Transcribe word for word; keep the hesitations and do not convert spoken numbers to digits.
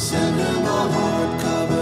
send in my heart covered.